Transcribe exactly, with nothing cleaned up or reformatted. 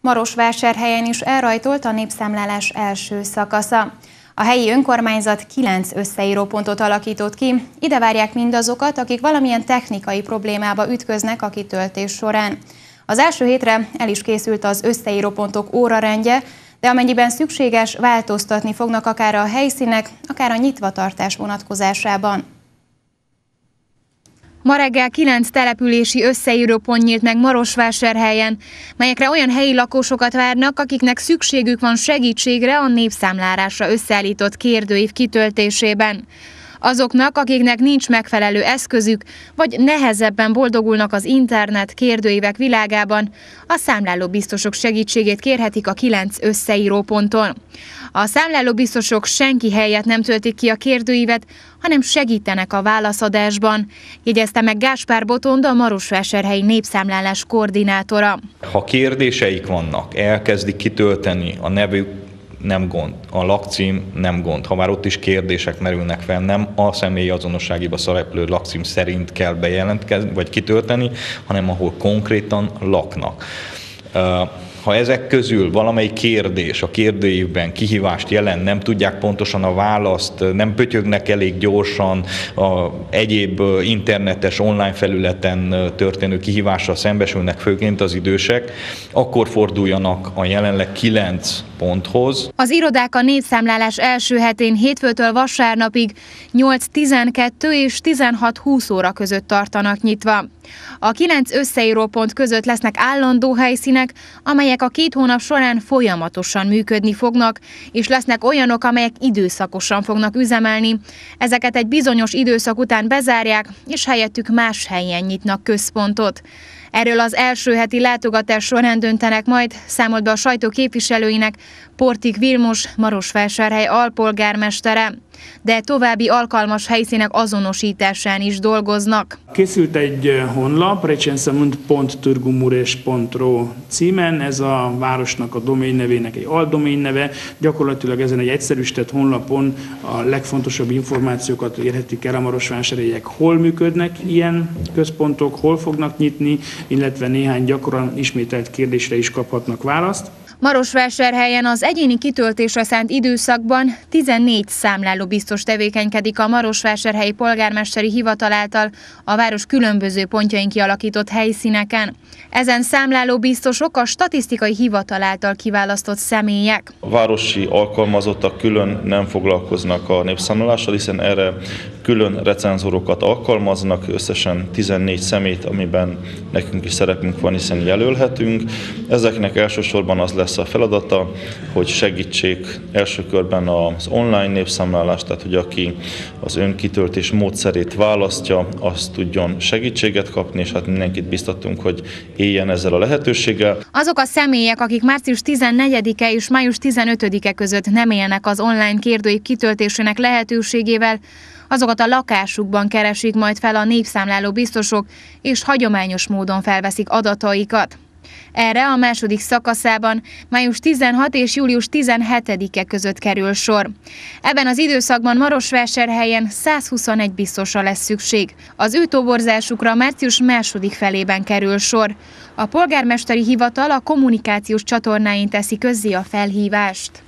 Marosvásárhelyen is elrajtolt a népszámlálás első szakasza. A helyi önkormányzat kilenc összeírópontot alakított ki. Ide várják mindazokat, akik valamilyen technikai problémába ütköznek a kitöltés során. Az első hétre el is készült az összeírópontok órarendje, de amennyiben szükséges, változtatni fognak akár a helyszínek, akár a nyitvatartás vonatkozásában. Ma reggel kilenc települési összeírópont nyílt meg Marosvásárhelyen, melyekre olyan helyi lakosokat várnak, akiknek szükségük van segítségre a népszámlálásra összeállított kérdőív kitöltésében. Azoknak, akiknek nincs megfelelő eszközük, vagy nehezebben boldogulnak az internet kérdőívek világában, a számlálóbiztosok segítségét kérhetik a kilenc összeíróponton. A számlálóbiztosok senki helyett nem töltik ki a kérdőívet, hanem segítenek a válaszadásban, jegyezte meg Gáspár Botond, a marosvásárhelyi népszámlálás koordinátora. Ha kérdéseik vannak, elkezdik kitölteni a nevük, nem gond. A lakcím nem gond. Ha már ott is kérdések merülnek fel, nem a személyi azonosságiba szereplő lakcím szerint kell bejelentkezni, vagy kitölteni, hanem ahol konkrétan laknak. Ha ezek közül valamelyik kérdés a kérdőívben kihívást jelent, nem tudják pontosan a választ, nem pötyögnek elég gyorsan a egyéb internetes, online felületen történő kihívással szembesülnek, főként az idősek, akkor forduljanak a jelenleg kilenc ponthoz. Az irodák a népszámlálás első hetén hétfőtől vasárnapig nyolc tizenkettő és tizenhat óra húsz óra között tartanak nyitva. A kilenc összeírópont között lesznek állandó helyszínek, amelyek a két hónap során folyamatosan működni fognak, és lesznek olyanok, amelyek időszakosan fognak üzemelni. Ezeket egy bizonyos időszak után bezárják, és helyettük más helyen nyitnak központot. Erről az első heti látogatás során döntenek majd, számolt be a sajtó képviselőinek Portik Vilmos, Marosvásárhely alpolgármestere. De további alkalmas helyszínek azonosításán is dolgoznak. Készült egy honlap, recenszemund pont turgumures pont ro címen, ez a városnak a domainnevének egy aldoménneve. Gyakorlatilag ezen egy egyszerűsített honlapon a legfontosabb információkat érhetik el a marosvásárhelyiek, hol működnek ilyen központok, hol fognak nyitni, illetve néhány gyakran ismételt kérdésre is kaphatnak választ. Marosvásárhelyen az egyéni kitöltésre szánt időszakban tizennégy számlálóbiztos tevékenykedik a marosvásárhelyi polgármesteri hivatal által a város különböző pontjain kialakított helyszíneken. Ezen számlálóbiztosok a statisztikai hivatal által kiválasztott személyek. A városi alkalmazottak külön nem foglalkoznak a népszámlálással, hiszen erre külön recenzorokat alkalmaznak, összesen tizennégy szemét, amiben nekünk is szerepünk van, hiszen jelölhetünk. Ezeknek elsősorban az lesz a feladata, hogy segítsék első körben az online népszámlálást, tehát hogy aki az önkitöltés módszerét választja, azt tudjon segítséget kapni, és hát mindenkit biztatunk, hogy éljen ezzel a lehetőséggel. Azok a személyek, akik március tizennegyedike és május tizenötödike között nem élnek az online kérdőív kitöltésének lehetőségével, azokat a lakásukban keresik majd fel a népszámláló biztosok, és hagyományos módon felveszik adataikat. Erre a második szakaszában május tizenhatodika és július tizenhetedike között kerül sor. Ebben az időszakban Marosvásárhelyen száz huszonegy biztosra lesz szükség. Az ő toborzásukra március második felében kerül sor. A polgármesteri hivatal a kommunikációs csatornáin teszi közzé a felhívást.